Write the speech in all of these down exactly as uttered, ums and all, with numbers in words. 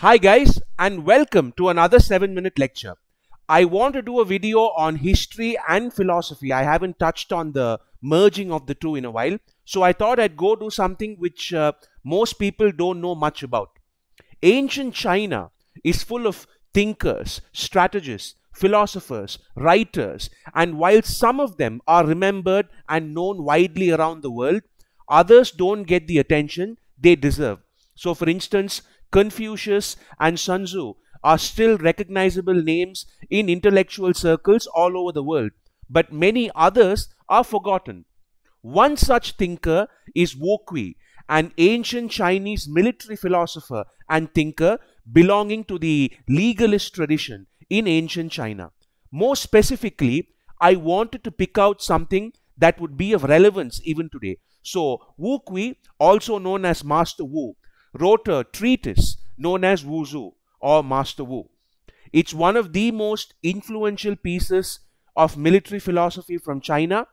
Hi guys, and welcome to another seven minute lecture. I want to do a video on history and philosophy. I haven't touched on the merging of the two in a while. So I thought I'd go do something which uh, most people don't know much about. Ancient China is full of thinkers, strategists, philosophers, writers, and while some of them are remembered and known widely around the world, others don't get the attention they deserve. So for instance, Confucius and Sun Tzu are still recognizable names in intellectual circles all over the world, but many others are forgotten. One such thinker is Wu Qi, an ancient Chinese military philosopher and thinker belonging to the legalist tradition in ancient China. More specifically, I wanted to pick out something that would be of relevance even today. So Wu Qi, also known as Master Wu, wrote a treatise known as Wu Zhu or Master Wu. It's one of the most influential pieces of military philosophy from China,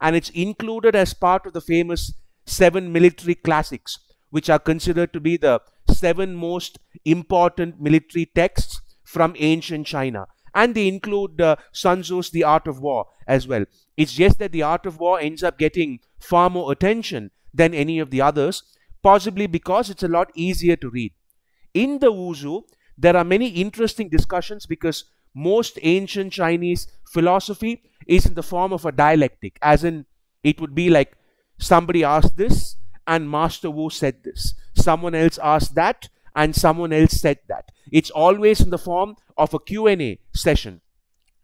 and it's included as part of the famous seven military classics, which are considered to be the seven most important military texts from ancient China. And they include uh, Sun Tzu's The Art of War as well. It's just that The Art of War ends up getting far more attention than any of the others, possibly because it's a lot easier to read. In the Wu Zhu, there are many interesting discussions because most ancient Chinese philosophy is in the form of a dialectic, as in it would be like somebody asked this and Master Wu said this. Someone else asked that and someone else said that. It's always in the form of a Q and A session.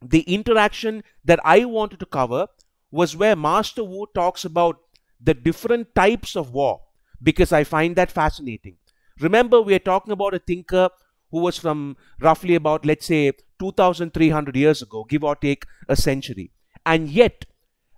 The interaction that I wanted to cover was where Master Wu talks about the different types of war, because I find that fascinating. Remember, we are talking about a thinker who was from roughly about, let's say, two thousand three hundred years ago, give or take a century. And yet,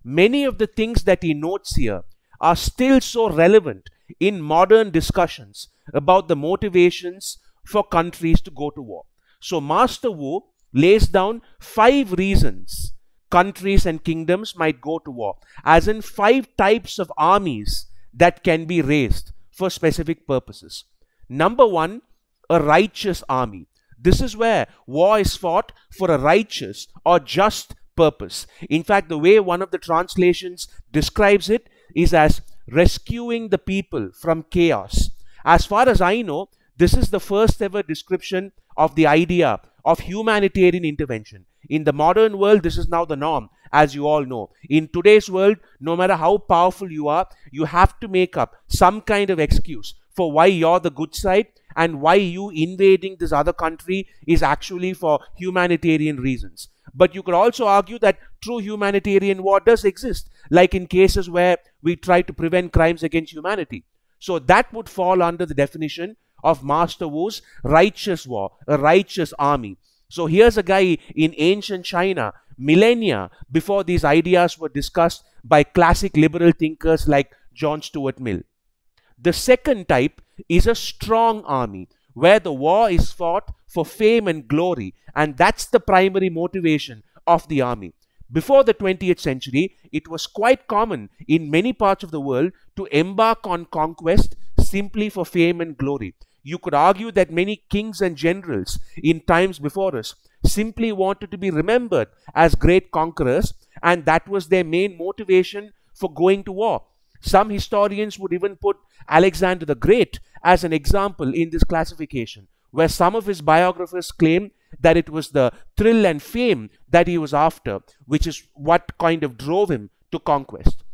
many of the things that he notes here are still so relevant in modern discussions about the motivations for countries to go to war. So Master Wu lays down five reasons countries and kingdoms might go to war, as in five types of armies that can be raised for specific purposes. Number one, a righteous army. This is where war is fought for a righteous or just purpose. In fact, the way one of the translations describes it is as rescuing the people from chaos. As far as I know, this is the first ever description of the idea of humanitarian intervention. In the modern world, this is now the norm, as you all know. In today's world, no matter how powerful you are, you have to make up some kind of excuse for why you're the good side and why you invading this other country is actually for humanitarian reasons. But you could also argue that true humanitarian war does exist, like in cases where we try to prevent crimes against humanity. So that would fall under the definition of Master Wu's righteous war, a righteous army. So here's a guy in ancient China, millennia before these ideas were discussed by classic liberal thinkers like John Stuart Mill. The second type is a strong army, where the war is fought for fame and glory, and that's the primary motivation of the army. Before the twentieth century, it was quite common in many parts of the world to embark on conquest simply for fame and glory. You could argue that many kings and generals in times before us simply wanted to be remembered as great conquerors, and that was their main motivation for going to war. Some historians would even put Alexander the Great as an example in this classification, where some of his biographers claim that it was the thrill and fame that he was after, which is what kind of drove him to conquest.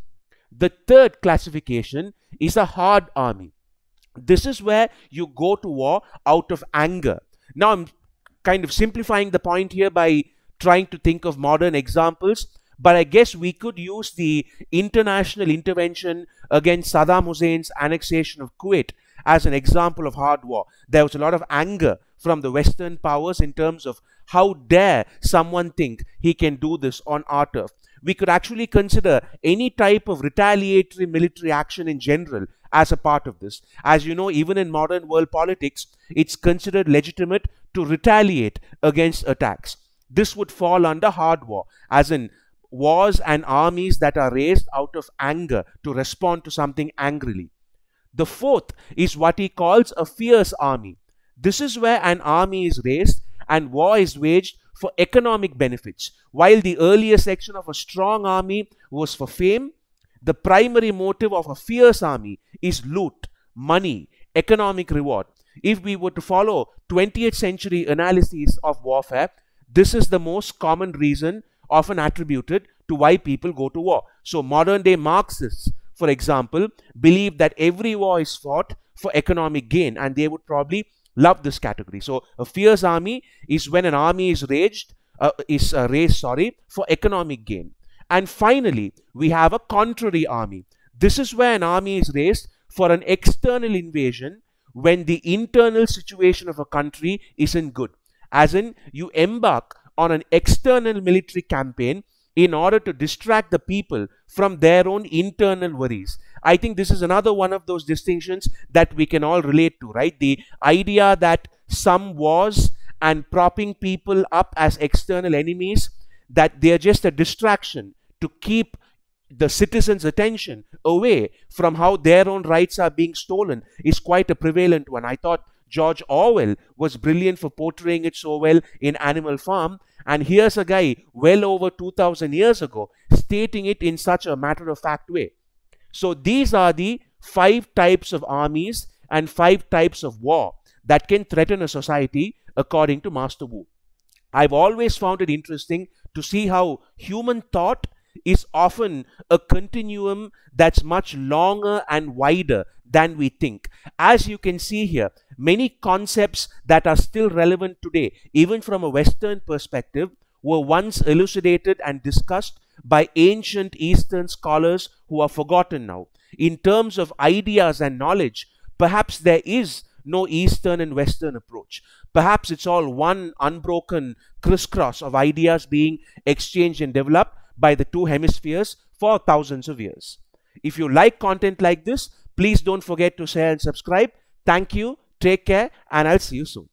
The third classification is a hard army. This is where you go to war out of anger. Now, I'm kind of simplifying the point here by trying to think of modern examples, but I guess we could use the international intervention against Saddam Hussein's annexation of Kuwait as an example of hard war. There was a lot of anger from the Western powers in terms of how dare someone think he can do this on our turf. We could actually consider any type of retaliatory military action in general as a part of this. As you know, even in modern world politics, it's considered legitimate to retaliate against attacks. This would fall under hard war, as in wars and armies that are raised out of anger to respond to something angrily. The fourth is what he calls a fierce army. This is where an army is raised and war is waged for economic benefits. While the earlier section of a strong army was for fame, the primary motive of a fierce army is loot, money, economic reward. If we were to follow twentieth century analyses of warfare, this is the most common reason often attributed to why people go to war. So modern day Marxists, for example, believe that every war is fought for economic gain, and they would probably love this category. So a fierce army is when an army is raged, uh, is uh, raised, sorry, for economic gain. And finally, we have a contrary army. This is where an army is raised for an external invasion when the internal situation of a country isn't good. As in, you embark on an external military campaign in order to distract the people from their own internal worries. I think this is another one of those distinctions that we can all relate to, right? The idea that some wars and propping people up as external enemies, that they are just a distraction to keep the citizens' attention away from how their own rights are being stolen, is quite a prevalent one. I thought George Orwell was brilliant for portraying it so well in Animal Farm. And here's a guy well over two thousand years ago stating it in such a matter-of-fact way. So these are the five types of armies and five types of war that can threaten a society, according to Master Wu. I've always found it interesting to see how human thought is often a continuum that's much longer and wider than we think. As you can see here, many concepts that are still relevant today, even from a Western perspective, were once elucidated and discussed by ancient Eastern scholars who are forgotten now. In terms of ideas and knowledge, perhaps there is no Eastern and Western approach. Perhaps it's all one unbroken crisscross of ideas being exchanged and developed by the two hemispheres for thousands of years. If you like content like this, please don't forget to share and subscribe. Thank you, take care, and I'll see you soon.